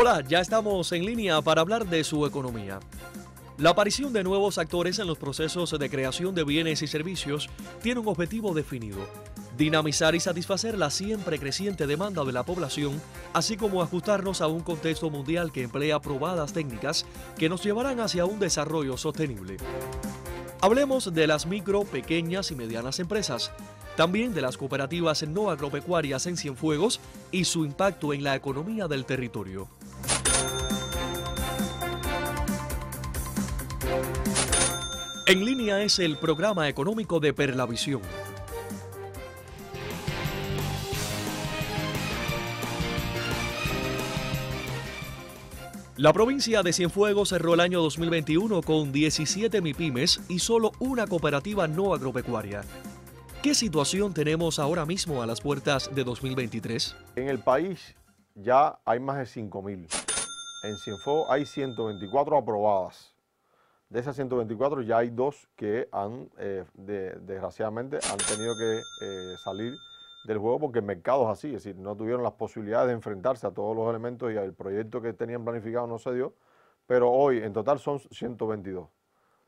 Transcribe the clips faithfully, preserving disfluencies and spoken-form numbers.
Hola, ya estamos en línea para hablar de su economía. La aparición de nuevos actores en los procesos de creación de bienes y servicios tiene un objetivo definido: dinamizar y satisfacer la siempre creciente demanda de la población, así como ajustarnos a un contexto mundial que emplea probadas técnicas que nos llevarán hacia un desarrollo sostenible. Hablemos de las micro, pequeñas y medianas empresas, también de las cooperativas no agropecuarias en Cienfuegos y su impacto en la economía del territorio. En línea es el programa económico de Perlavisión. La provincia de Cienfuegos cerró el año dos mil veintiuno con diecisiete MIPYMES y solo una cooperativa no agropecuaria. ¿Qué situación tenemos ahora mismo a las puertas de dos mil veintitrés? En el país ya hay más de cinco mil. En Cienfuegos hay ciento veinticuatro aprobadas. De esas ciento veinticuatro ya hay dos que han, eh, de, desgraciadamente, han tenido que eh, salir del juego porque el mercado es así, es decir, no tuvieron las posibilidades de enfrentarse a todos los elementos y al proyecto que tenían planificado no se dio, pero hoy en total son ciento veintidós.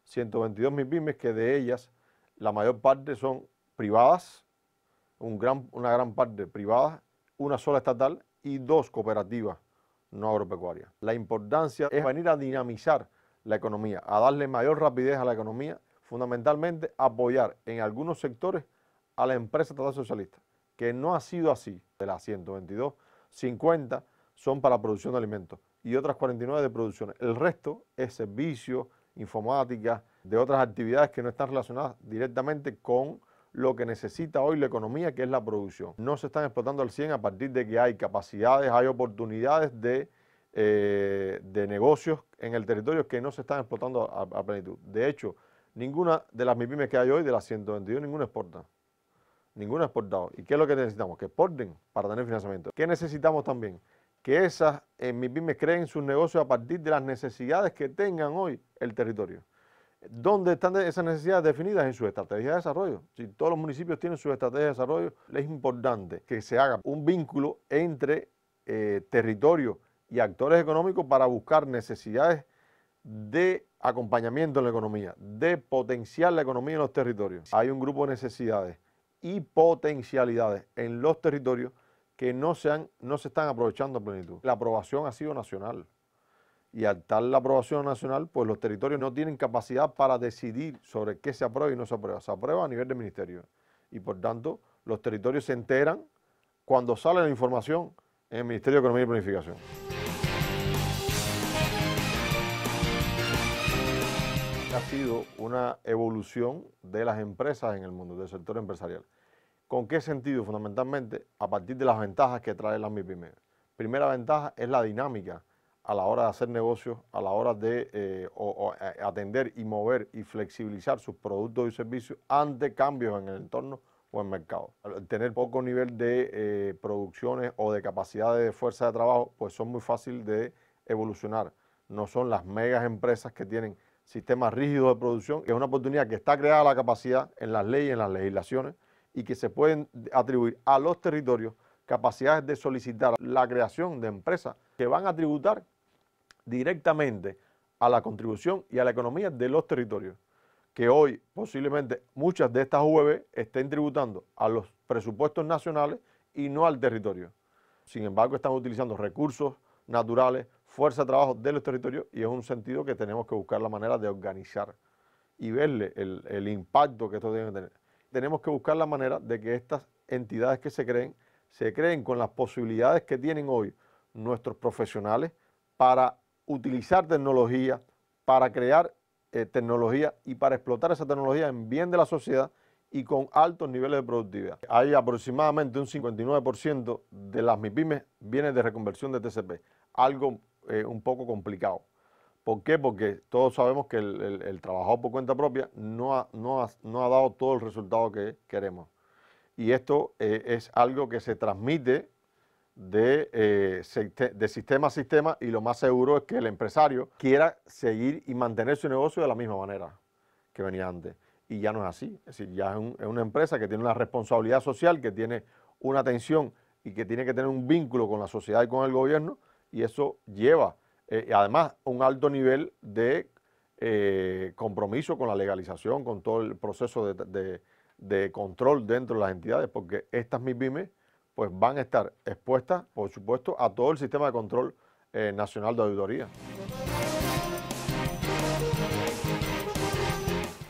ciento veintidós MIPYMES, que de ellas la mayor parte son privadas, un gran, una gran parte privadas, una sola estatal y dos cooperativas no agropecuarias. La importancia es venir a dinamizar la economía, a darle mayor rapidez a la economía, fundamentalmente apoyar en algunos sectores a la empresa estatal socialista, que no ha sido así. De las ciento veintidós, cincuenta son para producción de alimentos y otras cuarenta y nueve de producción. El resto es servicio, informática, de otras actividades que no están relacionadas directamente con lo que necesita hoy la economía, que es la producción. No se están explotando al cien a partir de que hay capacidades, hay oportunidades de Eh, de negocios en el territorio que no se están explotando a, a plenitud. De hecho, ninguna de las MIPYMES que hay hoy, de las ciento veintidós, ninguna exporta. Ninguna ha exportado. ¿Y qué es lo que necesitamos? Que exporten para tener financiamiento. ¿Qué necesitamos también? Que esas eh, MIPYMES creen sus negocios a partir de las necesidades que tengan hoy el territorio. ¿Dónde están esas necesidades definidas? En su estrategia de desarrollo. Si todos los municipios tienen su estrategia de desarrollo, es importante que se haga un vínculo entre eh, territorio y actores económicos para buscar necesidades de acompañamiento en la economía, de potenciar la economía en los territorios. Hay un grupo de necesidades y potencialidades en los territorios que no se, han, no se están aprovechando a plenitud. La aprobación ha sido nacional y al tal la aprobación nacional, pues los territorios no tienen capacidad para decidir sobre qué se aprueba y no se aprueba. Se aprueba a nivel del ministerio y por tanto los territorios se enteran cuando sale la información en el Ministerio de Economía y Planificación. Ha sido una evolución de las empresas en el mundo, del sector empresarial. ¿Con qué sentido? Fundamentalmente, a partir de las ventajas que trae las MIPYMES. Primera ventaja es la dinámica a la hora de hacer negocios, a la hora de eh, o, o atender y mover y flexibilizar sus productos y servicios ante cambios en el entorno o en mercado. Al tener poco nivel de eh, producciones o de capacidad de fuerza de trabajo, pues son muy fáciles de evolucionar. No son las megas empresas que tienen sistemas rígidos de producción, que es una oportunidad que está creada la capacidad en las leyes, en las legislaciones, y que se pueden atribuir a los territorios capacidades de solicitar la creación de empresas que van a tributar directamente a la contribución y a la economía de los territorios, que hoy posiblemente muchas de estas U E B estén tributando a los presupuestos nacionales y no al territorio. Sin embargo, están utilizando recursos naturales, fuerza de trabajo de los territorios y es un sentido que tenemos que buscar la manera de organizar y verle el, el impacto que esto tiene que tener. Tenemos que buscar la manera de que estas entidades que se creen, se creen con las posibilidades que tienen hoy nuestros profesionales para utilizar tecnología, para crear Eh, tecnología y para explotar esa tecnología en bien de la sociedad y con altos niveles de productividad. Hay aproximadamente un cincuenta y nueve por ciento de las MIPYMES vienen de reconversión de T C P, algo eh, un poco complicado. ¿Por qué? Porque todos sabemos que el, el, el trabajador por cuenta propia no ha, no ha, no ha dado todo el resultado que queremos. Y esto eh, es algo que se transmite De, eh, de sistema a sistema y lo más seguro es que el empresario quiera seguir y mantener su negocio de la misma manera que venía antes. Y ya no es así, es decir, ya es, un, es una empresa que tiene una responsabilidad social, que tiene una atención y que tiene que tener un vínculo con la sociedad y con el gobierno y eso lleva eh, además un alto nivel de eh, compromiso con la legalización, con todo el proceso de, de, de control dentro de las entidades, porque estas MIPYMES pues van a estar expuestas, por supuesto, a todo el sistema de control eh, nacional de auditoría.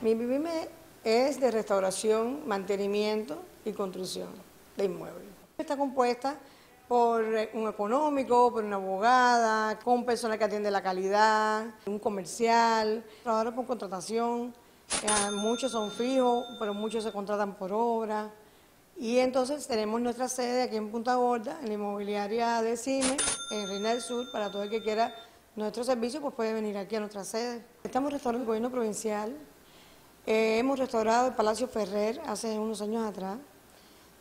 MIPYME es de restauración, mantenimiento y construcción de inmuebles. Está compuesta por un económico, por una abogada, con un personal que atiende la calidad, un comercial, trabajadores por contratación, muchos son fijos, pero muchos se contratan por obra. Y entonces tenemos nuestra sede aquí en Punta Gorda, en la inmobiliaria de CIME, en Reina del Sur, para todo el que quiera nuestro servicio, pues puede venir aquí a nuestra sede. Estamos restaurando el gobierno provincial. Eh, hemos restaurado el Palacio Ferrer hace unos años atrás,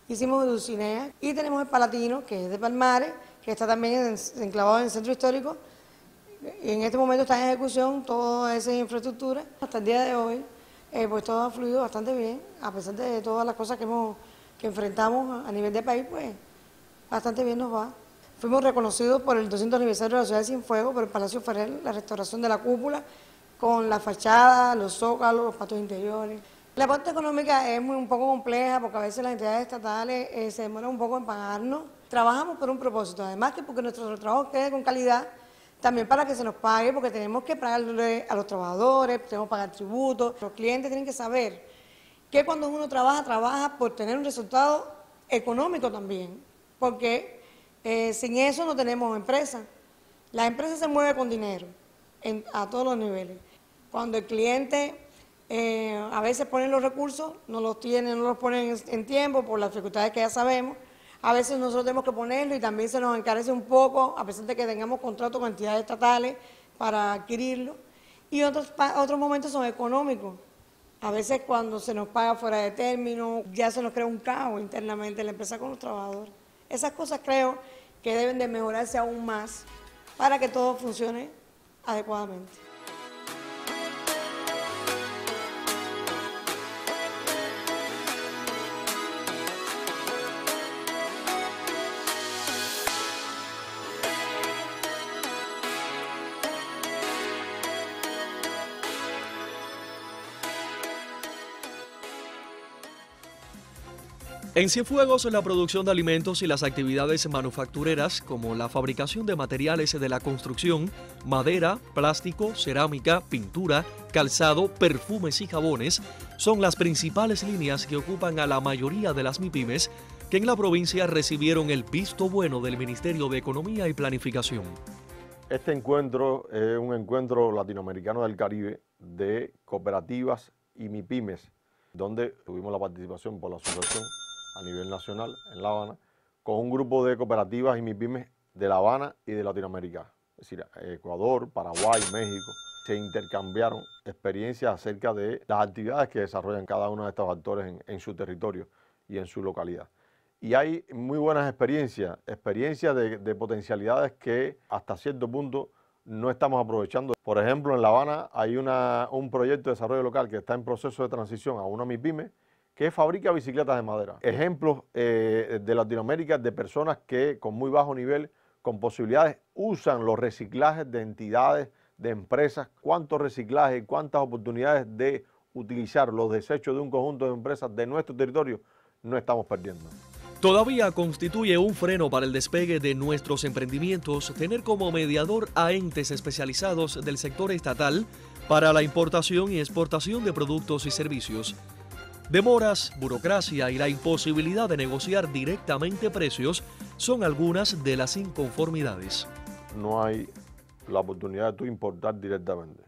hicimos Dulcinea y tenemos el Palatino, que es de Palmares, que está también enclavado en el centro histórico. En este momento está en ejecución toda esa infraestructura. Hasta el día de hoy, eh, pues todo ha fluido bastante bien, a pesar de todas las cosas que, hemos, que enfrentamos a nivel de país, pues bastante bien nos va. Fuimos reconocidos por el doscientos aniversario de la ciudad de Cienfuegos, por el Palacio Ferrer, la restauración de la cúpula, con la fachada, los zócalos, los patios interiores. La parte económica es muy, un poco compleja porque a veces las entidades estatales eh, se demoran un poco en pagarnos. Trabajamos por un propósito, además que porque nuestro trabajo quede con calidad, también para que se nos pague, porque tenemos que pagarle a los trabajadores, tenemos que pagar tributos. Los clientes tienen que saber que cuando uno trabaja, trabaja por tener un resultado económico también, porque eh, sin eso no tenemos empresa. Las empresas se mueven con dinero en, a todos los niveles. Cuando el cliente eh, a veces pone los recursos, no los tiene, no los ponen en, en tiempo por las dificultades que ya sabemos, a veces nosotros tenemos que ponerlo y también se nos encarece un poco, a pesar de que tengamos contrato con entidades estatales para adquirirlo. Y otros, otros momentos son económicos. A veces cuando se nos paga fuera de término, ya se nos crea un caos internamente en la empresa con los trabajadores. Esas cosas creo que deben de mejorarse aún más para que todo funcione adecuadamente. En Cienfuegos, la producción de alimentos y las actividades manufactureras como la fabricación de materiales de la construcción, madera, plástico, cerámica, pintura, calzado, perfumes y jabones son las principales líneas que ocupan a la mayoría de las MIPYMES que en la provincia recibieron el visto bueno del Ministerio de Economía y Planificación. Este encuentro es un encuentro latinoamericano del Caribe de cooperativas y MIPYMES, donde tuvimos la participación por la asociación a nivel nacional en La Habana, con un grupo de cooperativas y MIPYMES de La Habana y de Latinoamérica, es decir, Ecuador, Paraguay, México. Se intercambiaron experiencias acerca de las actividades que desarrollan cada uno de estos actores en, en su territorio y en su localidad. Y hay muy buenas experiencias, experiencias de, de potencialidades que hasta cierto punto no estamos aprovechando. Por ejemplo, en La Habana hay una, un proyecto de desarrollo local que está en proceso de transición a una MIPYME, que fabrica bicicletas de madera. Ejemplos eh, de Latinoamérica de personas que con muy bajo nivel, con posibilidades, usan los reciclajes de entidades, de empresas, cuántos reciclajes y cuántas oportunidades de utilizar los desechos de un conjunto de empresas de nuestro territorio no estamos perdiendo. Todavía constituye un freno para el despegue de nuestros emprendimientos tener como mediador a entes especializados del sector estatal para la importación y exportación de productos y servicios. Demoras, burocracia y la imposibilidad de negociar directamente precios son algunas de las inconformidades. No hay la oportunidad de tú importar directamente.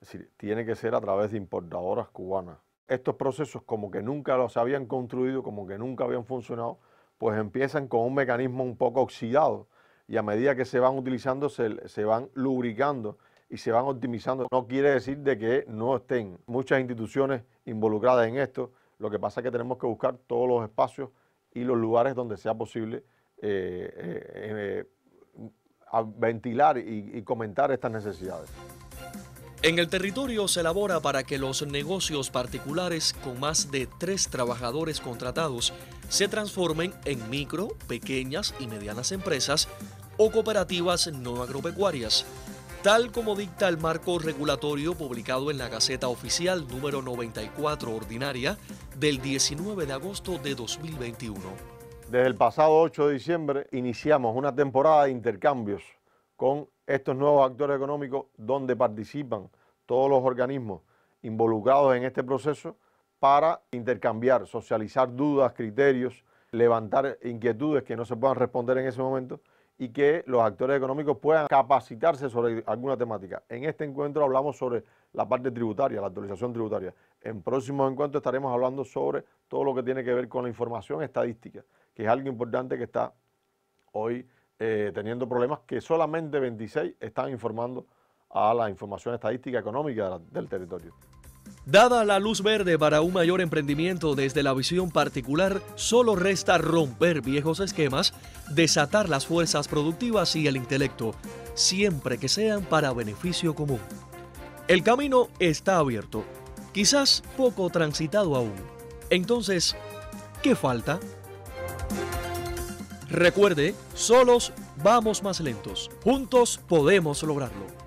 Es decir, tiene que ser a través de importadoras cubanas. Estos procesos, como que nunca los habían construido, como que nunca habían funcionado, pues empiezan con un mecanismo un poco oxidado y a medida que se van utilizando se, se van lubricando y se van optimizando. No quiere decir de que no estén muchas instituciones involucradas en esto. Lo que pasa es que tenemos que buscar todos los espacios y los lugares donde sea posible eh, eh, eh, ventilar y, y comentar estas necesidades. En el territorio se elabora para que los negocios particulares con más de tres trabajadores contratados se transformen en micro, pequeñas y medianas empresas o cooperativas no agropecuarias, tal como dicta el marco regulatorio publicado en la Gaceta Oficial número noventa y cuatro ordinaria del diecinueve de agosto de dos mil veintiuno. Desde el pasado ocho de diciembre iniciamos una temporada de intercambios con estos nuevos actores económicos, donde participan todos los organismos involucrados en este proceso para intercambiar, socializar dudas, criterios, levantar inquietudes que no se puedan responder en ese momento y que los actores económicos puedan capacitarse sobre alguna temática. En este encuentro hablamos sobre la parte tributaria, la actualización tributaria. En próximos encuentros estaremos hablando sobre todo lo que tiene que ver con la información estadística, que es algo importante que está hoy eh, teniendo problemas, que solamente veintiséis están informando a la información estadística económica de la, del territorio. Dada la luz verde para un mayor emprendimiento desde la visión particular, solo resta romper viejos esquemas, desatar las fuerzas productivas y el intelecto, siempre que sean para beneficio común. El camino está abierto, quizás poco transitado aún. Entonces, ¿qué falta? Recuerde, solos vamos más lentos, juntos podemos lograrlo.